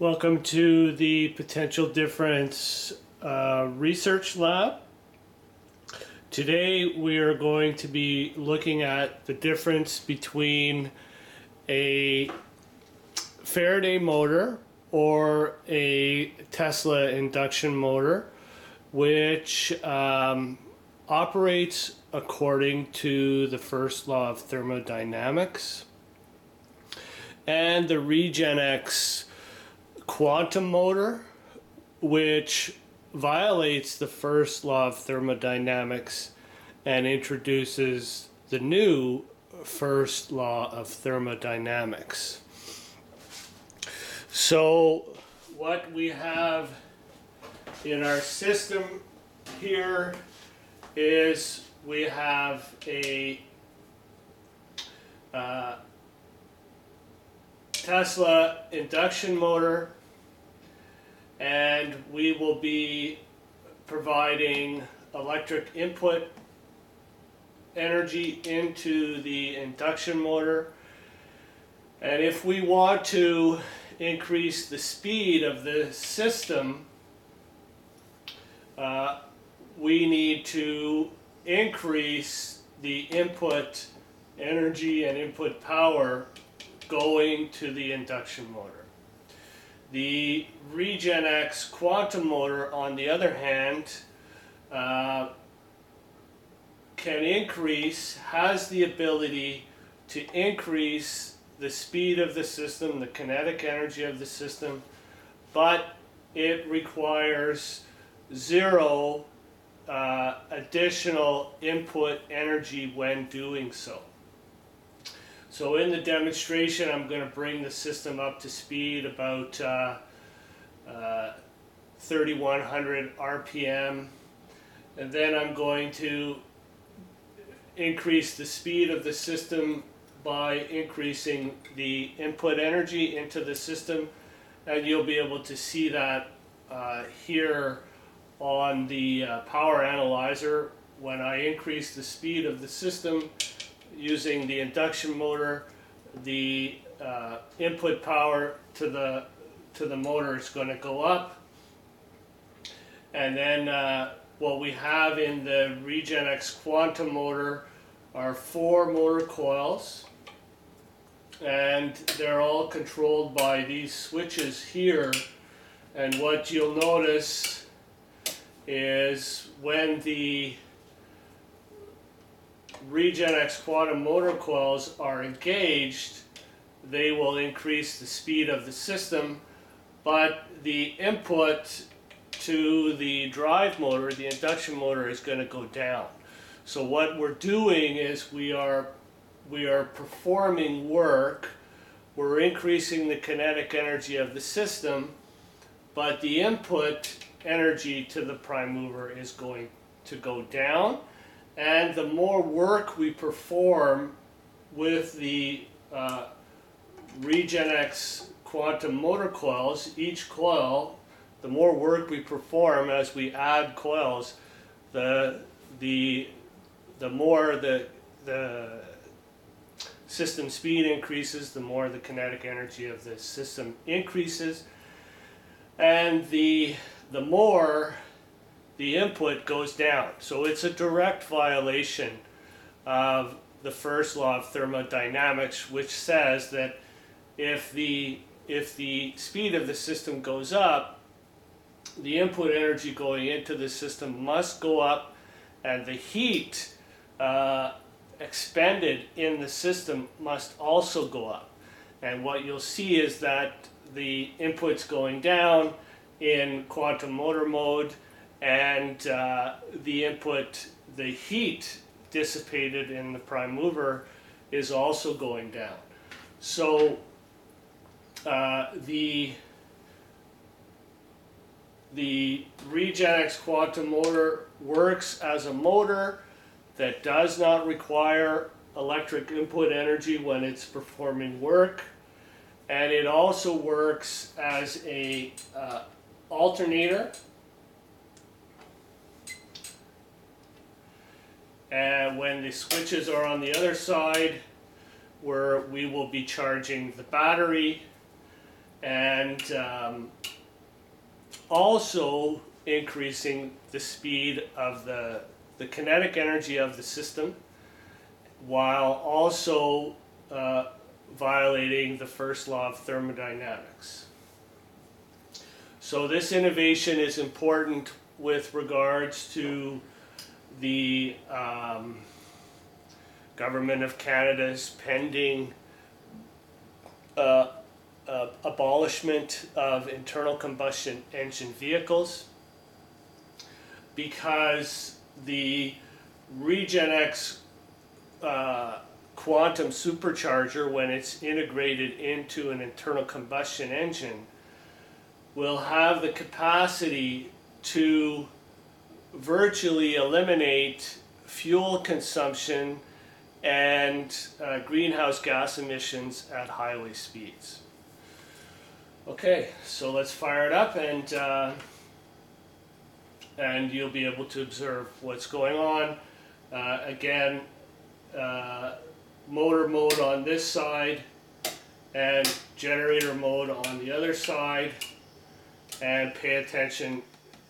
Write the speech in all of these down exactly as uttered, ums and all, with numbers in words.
Welcome to the Potential Difference uh, Research Lab. Today we are going to be looking at the difference between a Faraday motor or a Tesla induction motor, which um, operates according to the first law of thermodynamics, and the ReGen-X quantum motor, which violates the first law of thermodynamics and introduces the new first law of thermodynamics. So what we have in our system here is we have a uh, Tesla induction motor, and we will be providing electric input energy into the induction motor. And if we want to increase the speed of the system, uh, we need to increase the input energy and input power going to the induction motor. The ReGen-X quantum motor, on the other hand, uh, can increase, has the ability to increase the speed of the system, the kinetic energy of the system, but it requires zero uh, additional input energy when doing so. So in the demonstration, I'm going to bring the system up to speed about uh, uh, thirty-one hundred R P M, and then I'm going to increase the speed of the system by increasing the input energy into the system, and you'll be able to see that uh, here on the uh, power analyzer. When I increase the speed of the system using the induction motor, the uh, input power to the to the motor is going to go up, and then uh, what we have in the ReGen-X quantum motor are four motor coils, and they're all controlled by these switches here. And what you'll notice is when the ReGen-X quantum motor coils are engaged, they will increase the speed of the system, but the input to the drive motor, the induction motor, is going to go down. So what we're doing is we are we are performing work, we're increasing the kinetic energy of the system, but the input energy to the prime mover is going to go down. And the more work we perform with the uh, ReGen-X quantum motor coils, each coil, the more work we perform as we add coils, the the the more the the system speed increases, the more the kinetic energy of the system increases, and the the more the input goes down. So it's a direct violation of the first law of thermodynamics, which says that if the if the speed of the system goes up, the input energy going into the system must go up, and the heat uh, expended in the system must also go up. And what you'll see is that the input's going down in quantum motor mode, and uh, the input, the heat dissipated in the prime mover, is also going down. So uh, the the ReGen-X quantum motor works as a motor that does not require electric input energy when it's performing work, and it also works as a uh, alternator, and when the switches are on the other side, where we will be charging the battery, and um, also increasing the speed of the, the kinetic energy of the system, while also uh, violating the first law of thermodynamics. So this innovation is important with regards to the um, Government of Canada's pending uh, uh, abolishment of internal combustion engine vehicles, because the ReGen-X uh, quantum supercharger, when it's integrated into an internal combustion engine, will have the capacity to virtually eliminate fuel consumption and uh, greenhouse gas emissions at highway speeds. Okay, so let's fire it up, and uh, and you'll be able to observe what's going on. Uh, again, uh, motor mode on this side and generator mode on the other side, and pay attention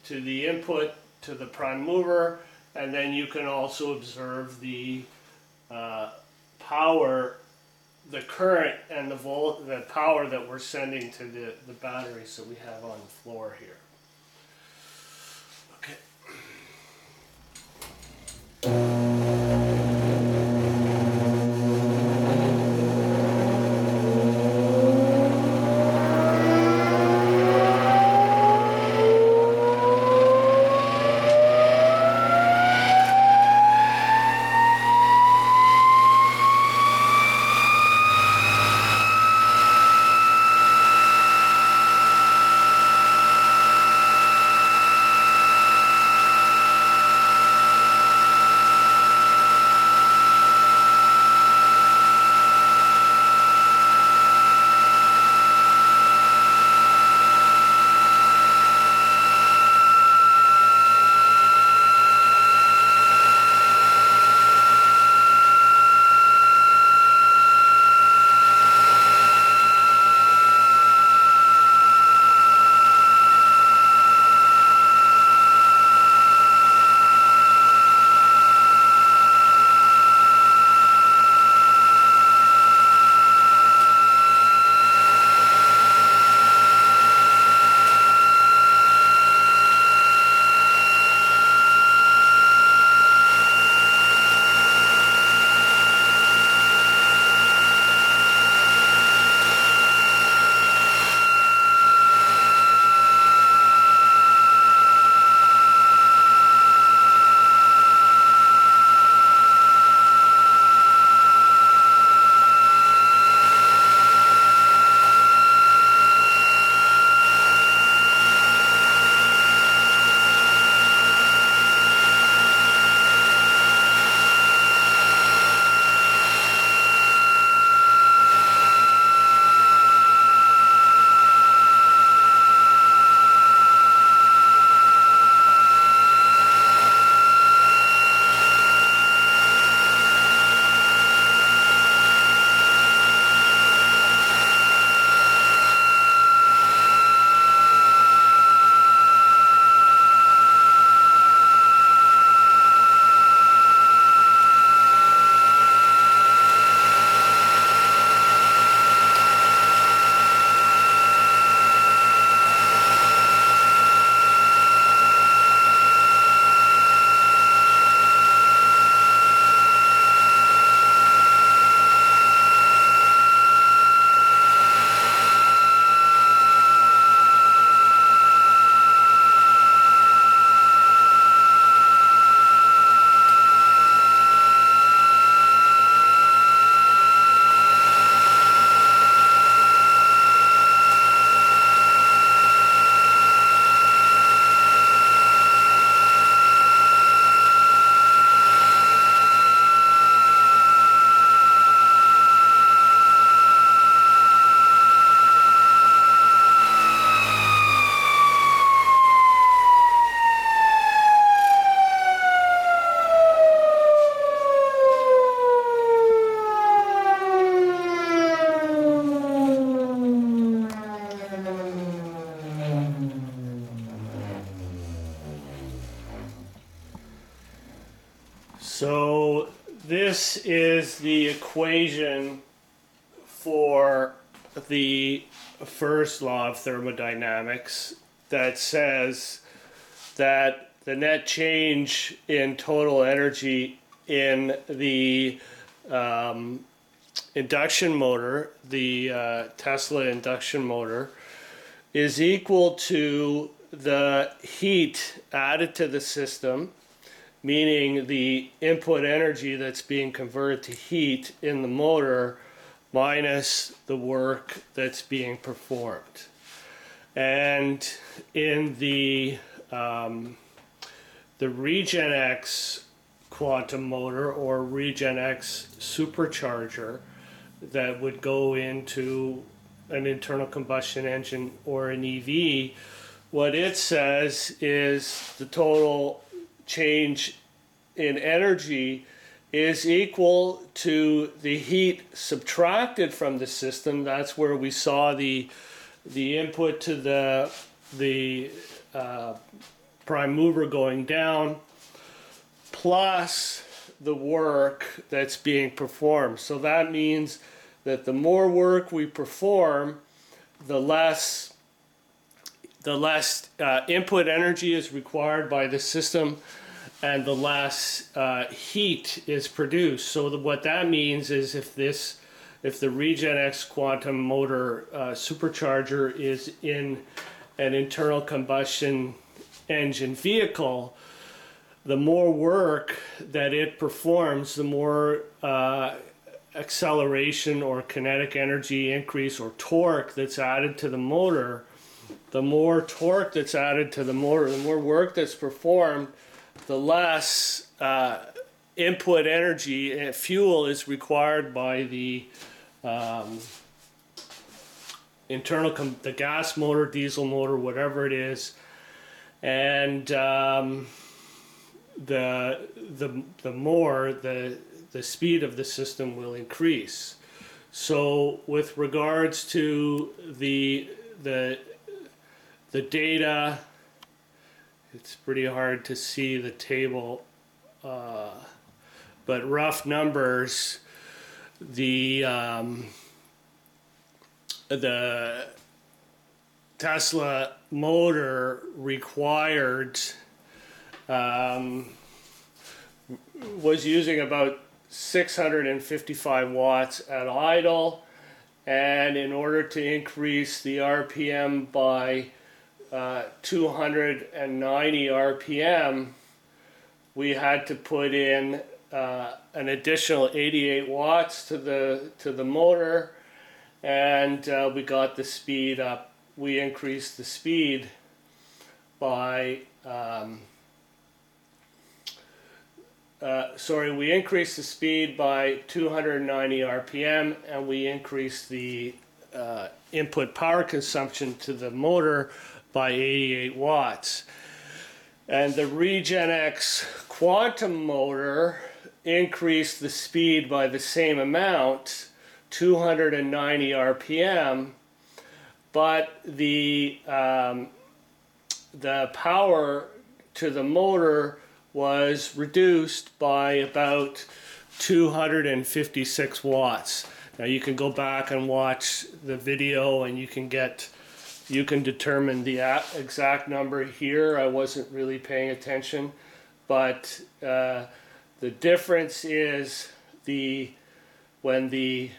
to the input, to the prime mover, and then you can also observe the uh, power, the current, and the volt, the power that we're sending to the, the batteries that we have on the floor here. So this is the equation for the first law of thermodynamics that says that the net change in total energy in the um, induction motor, the uh, Tesla induction motor, is equal to the heat added to the system, meaning the input energy that's being converted to heat in the motor minus the work that's being performed. And in the um, the ReGen-X quantum motor or ReGen-X supercharger that would go into an internal combustion engine or an E V, what it says is the total change in energy is equal to the heat subtracted from the system. That's where we saw the the input to the the uh, prime mover going down, plus the work that's being performed. So that means that the more work we perform, the less the less uh, input energy is required by the system, and the less uh, heat is produced. So the, what that means is if this, if the ReGen-X quantum motor uh, supercharger is in an internal combustion engine vehicle, the more work that it performs, the more uh, acceleration or kinetic energy increase or torque that's added to the motor. The more torque that's added to the motor, the more work that's performed, the less uh, input energy and fuel is required by the um, internal, com the gas motor, diesel motor, whatever it is. And um, the, the, the more the, the speed of the system will increase. So with regards to the the The data, it's pretty hard to see the table, uh, but rough numbers, the, um, the Tesla motor required, um, was using about six hundred fifty-five watts at idle, and in order to increase the R P M by Uh, two hundred ninety R P M, we had to put in uh, an additional eighty-eight watts to the to the motor, and uh, we got the speed up. We increased the speed by um, uh, sorry, we increased the speed by two hundred ninety R P M, and we increased the uh, input power consumption to the motor by eighty-eight watts. And the ReGen-X quantum motor increased the speed by the same amount, two hundred ninety R P M, but the um, the power to the motor was reduced by about two hundred fifty-six watts. Now you can go back and watch the video, and you can get you can determine the exact number here. I wasn't really paying attention, but uh, the difference is the when the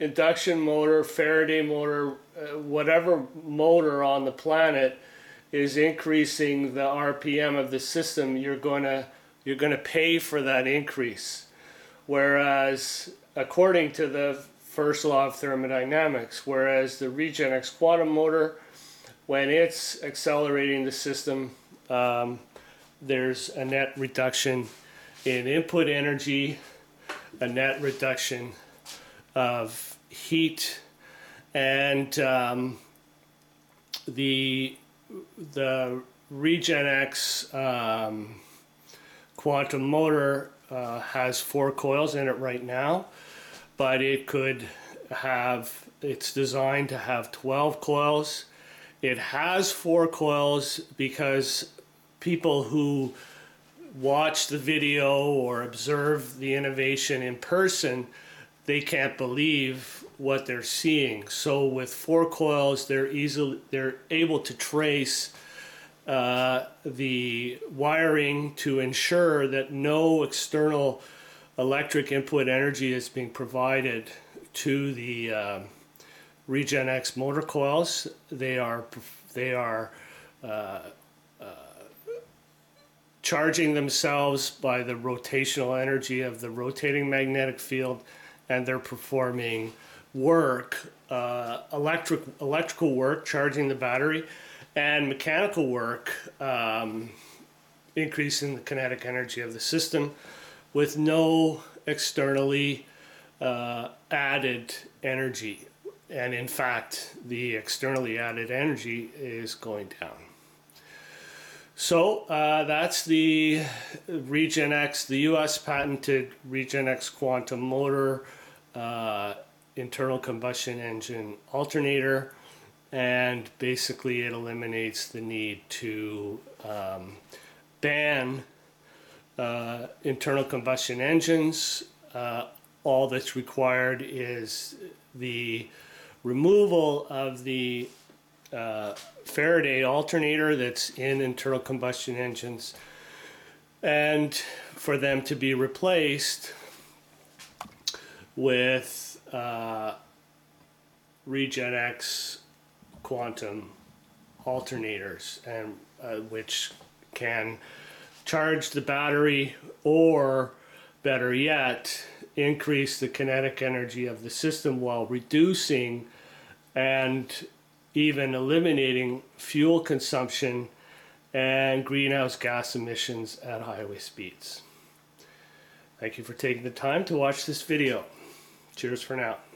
induction motor, Faraday motor, uh, whatever motor on the planet is increasing the R P M of the system, you're gonna you're gonna pay for that increase. Whereas according to the first law of thermodynamics, whereas the ReGen-X quantum motor, when it's accelerating the system, um, there's a net reduction in input energy, a net reduction of heat, and um, the the ReGen-X um, quantum motor uh, has four coils in it right now, but it could have, it's designed to have twelve coils. It has four coils because people who watch the video or observe the innovation in person, they can't believe what they're seeing. So with four coils, they're easily they're able to trace uh, the wiring to ensure that no external electric input energy is being provided to the uh, ReGen-X motor coils. They are they are uh, charging themselves by the rotational energy of the rotating magnetic field, and they're performing work, uh, electric, electrical work, charging the battery, and mechanical work, um, increasing the kinetic energy of the system with no externally uh, added energy. And in fact, the externally added energy is going down. So uh, that's the ReGen-X, the U S patented ReGen-X quantum motor, uh, internal combustion engine alternator, and basically it eliminates the need to um, ban uh, internal combustion engines. Uh, all that's required is the removal of the Uh, Faraday alternator that's in internal combustion engines, and for them to be replaced with uh, ReGen-X quantum alternators, and uh, which can charge the battery, or better yet, increase the kinetic energy of the system while reducing and even eliminating fuel consumption and greenhouse gas emissions at highway speeds. Thank you for taking the time to watch this video. Cheers for now.